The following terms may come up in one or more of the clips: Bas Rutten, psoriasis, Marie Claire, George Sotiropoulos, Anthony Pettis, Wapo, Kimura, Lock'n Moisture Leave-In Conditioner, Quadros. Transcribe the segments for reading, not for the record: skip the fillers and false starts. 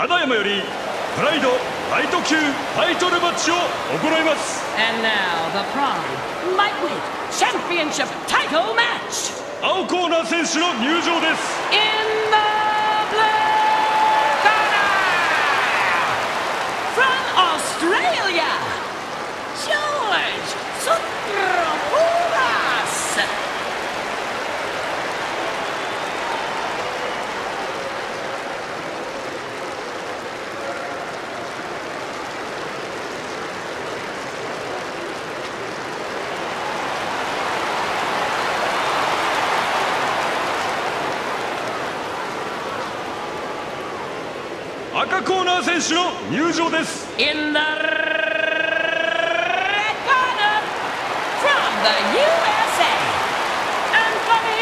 ただいまよりプライドライト級タイトルマッチを行います。 And now the prime lightweight championship title match. 青コーナー選手の入場です。 In the blue corner from Australia, George Sotiropoulos. In the red corner, from the USA, Anthony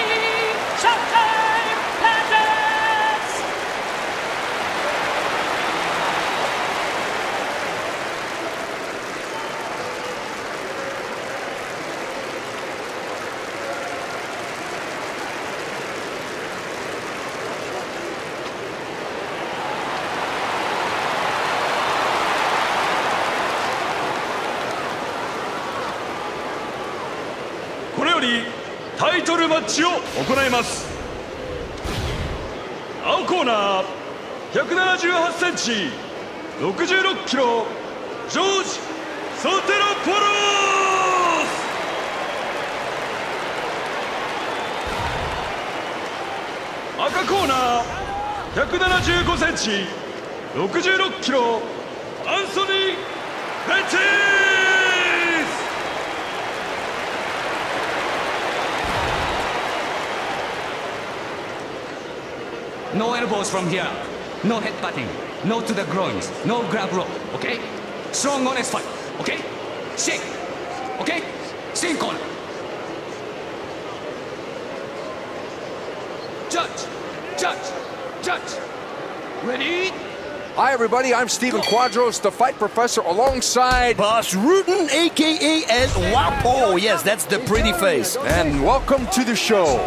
Pettis.タイトルマッチを行います。青コーナー178センチ66キロジョージ・ソテロポロス。赤コーナー175センチ66キロアンソニー・ペティス。 No elbows from here. No headbutting. No to the groins. No grab rope. Okay? Strong, honest fight. Okay? Shake. Okay? Stay in corner. Judge. Judge. Judge. Ready? Hi, everybody. I'm Steven Quadros, the fight professor, alongside Bas Rutten, a.k.a. as Wapo. Yes, that's the pretty face. And welcome to the show.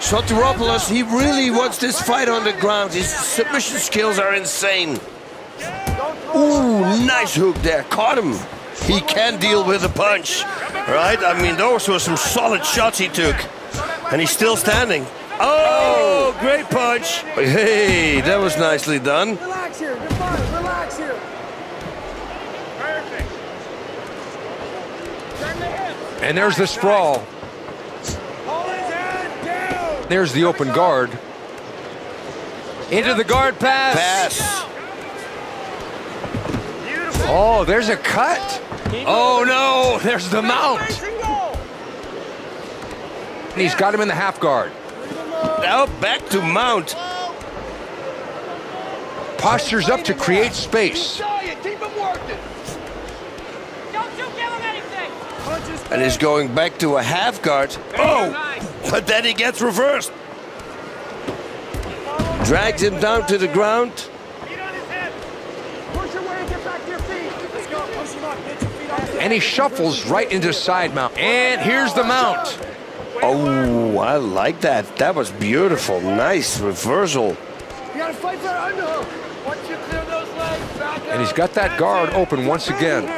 Sotiropoulos, he really wants this fight on the ground. His submission skills are insane. Ooh, nice hook there. Caught him. He can deal with a punch, right? I mean, those were some solid shots he took. And he's still standing. Oh, great punch. Hey, that was nicely done. Relax here. You're fine. Relax here. Perfect. And there's the sprawl. There's the open guard. Into the guard pass. Pass. Oh, there's a cut. Oh, no. There's the mount. And he's got him in the half guard. Now back to mount. Postures up to create space. And he's going back to a half guard. Oh! But then he gets reversed. Drags him down to the ground. And he shuffles right into side mount. And here's the mount. Oh, I like that. That was beautiful. Nice reversal. And he's got that guard open once again.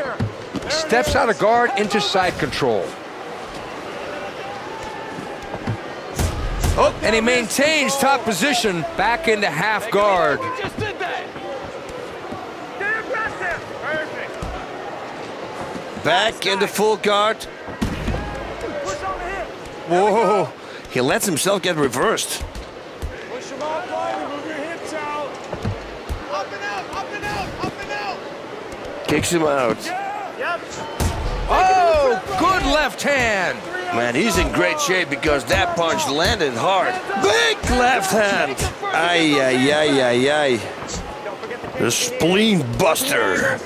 Steps out of guard into side control. Oh, and he maintains top position back into half guard. Back into full guard. Whoa, he lets himself get reversed. Push him out wide, move your hips out. Up and out, up and out, up and out. Kicks him out. Oh, good left hand. Man, he's in great shape because that punch landed hard. Big left hand. Ay, ay, ay, ay, ay. The spleen buster.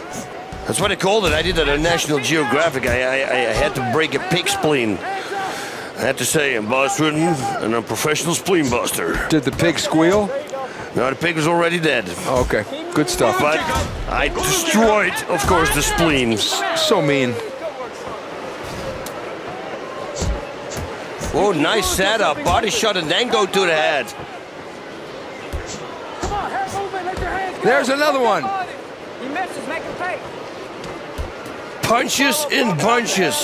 That's what I called it. I did it on National Geographic. I had to break a pig spleen. I had to say, I'm Bas Rutten, and I'm a professional spleen buster. Did the pig squeal? No, the pig was already dead. Oh, okay, good stuff. But I destroyed, of course, the spleen. So mean. Oh, nice setup. Body shot and then go to the head. Come on, head movement, let your hands There's another one. He misses, make him pay. Punches in bunches.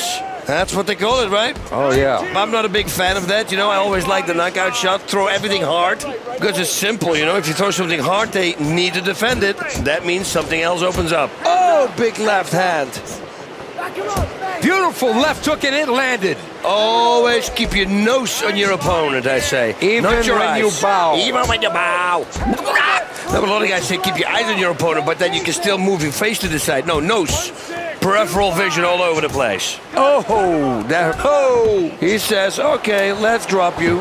That's what they call it, right? Oh, yeah. I'm not a big fan of that. You know, I always like the knockout shot. Throw everything hard because it's simple, you know. If you throw something hard, they need to defend it. That means something else opens up. Oh, big left hand. Beautiful left hook, and it landed. Always keep your nose on your opponent, I say. Even not your when eyes. You bow. Even when you bow. Now, a lot of guys say keep your eyes on your opponent, but then you can still move your face to the side. No, nose. Peripheral vision all over the place. Oh, that, oh, he says, okay, let's drop you.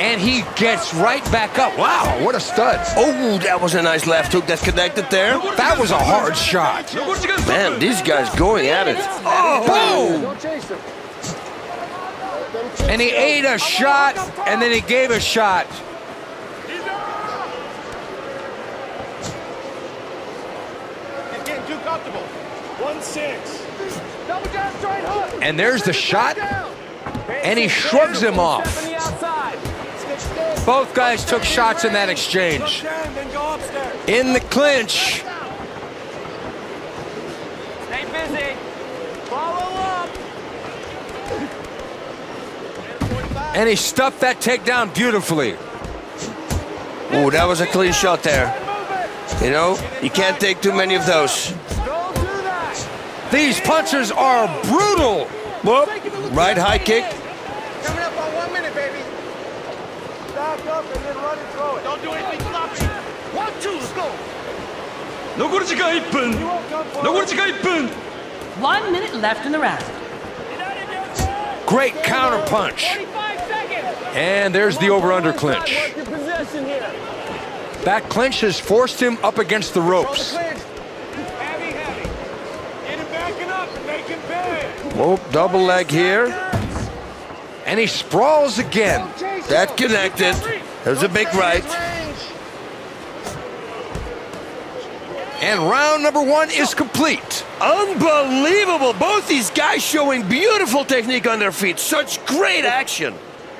And he gets right back up. Wow, what a stud. Oh, that was a nice left hook that's connected there. That was a hard shot. Man, these guys going at it. Oh, boom. And he ate a shot, and then he gave a shot. He's getting too comfortable. 1-6. Double down, straight hook. And there's the shot, and he shrugs him off. Both guys took shots in that exchange. In the clinch. Stay busy. Follow up. And he stuffed that takedown beautifully. Oh, that was a clean shot there. You know, you can't take too many of those. These punches are brutal. Whoop. Right high kick. Coming up on 1 minute, baby. Back up and then run and throw it. Don't do anything sloppy. 1, 2, let's go. 1 minute left in the round. Great counter punch. And there's the over-under clinch. That clinch has forced him up against the ropes. Whoop, double leg here. And he sprawls again. That connected. There's a big right. And round number one is complete. Unbelievable. Both these guys showing beautiful technique on their feet. Such great action.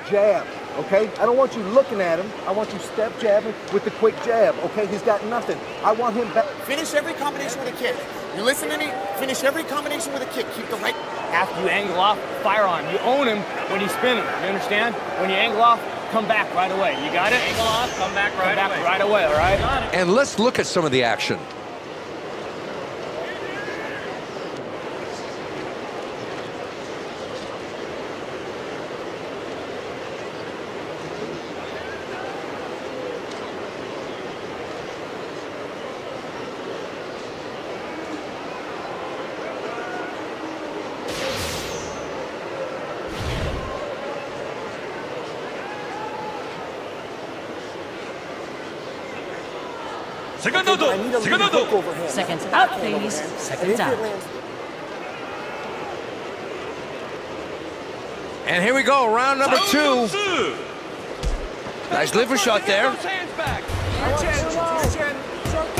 Jab, okay? I don't want you looking at him. I want you step jabbing with the quick jab, okay? He's got nothing. I want him back. Finish every combination with a kick. You listen to me, finish every combination with a kick. Keep the right. After you angle off, fire on him. You own him when you spin him, you understand? When you angle off, come back right away. You got it? Angle off, come back right away, all right? Got it. And let's look at some of the action. Seconds out, ladies. Seconds out. And here we go, round number two. Nice liver shot there.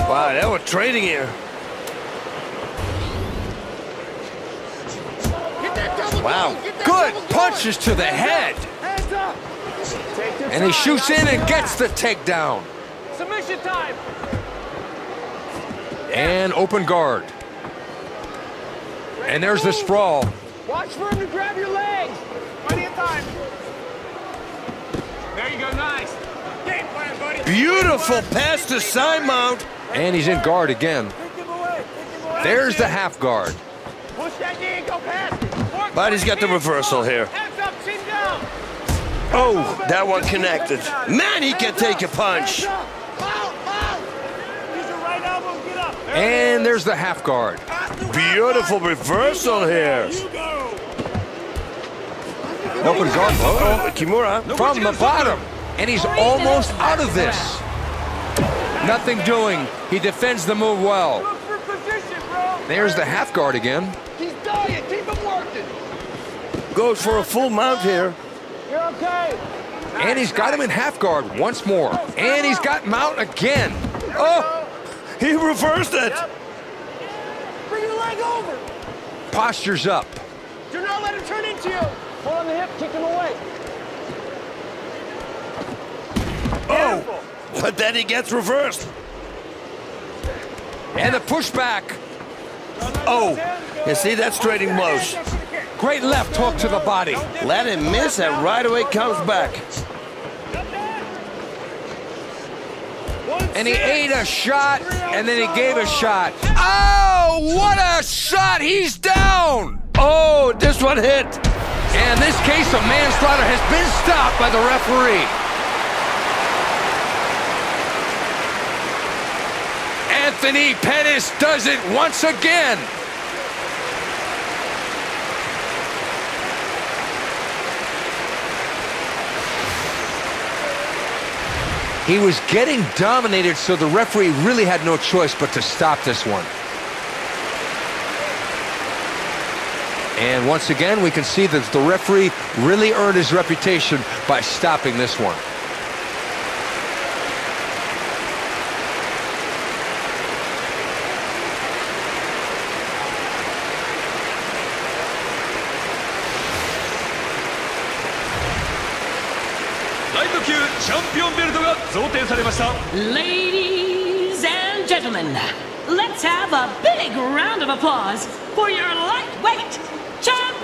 Wow, they were trading here. Wow, good punches to the head. And he shoots in and gets the takedown. Submission time. And open guard. And there's the sprawl. Watch for him to grab your legs. Plenty of time. There you go, nice. Game plan, buddy. Beautiful pass to side mount. And he's in guard again. There's the half guard. Push that knee and go past it. But he's got the reversal here. Oh, that one connected. Man, he can take a punch. And there's the half guard. Beautiful reversal here. Open guard, oh, Kimura from the bottom. And he's almost out of this. Nothing doing. He defends the move well. There's the half guard again. He's dying. Keep him working. Goes for a full mount here. You're okay. And he's got him in half guard once more. And he's got mount again. Oh. He reversed it. Yep. Bring your leg over. Postures up. Do not let him turn into you. Pull on the hip, kick him away. Oh, beautiful. But then he gets reversed. And a pushback. Oh, you see, that's trading blows. Great left hook to the body. Let him miss, and right away comes back. And he ate a shot, and then he gave a shot. Oh, what a shot! He's down! Oh, this one hit. And this case of manslaughter has been stopped by the referee. Anthony Pettis does it once again. He was getting dominated, so the referee really had no choice but to stop this one. And once again, we can see that the referee really earned his reputation by stopping this one. Ladies and gentlemen, let's have a big round of applause for your lightweight champion.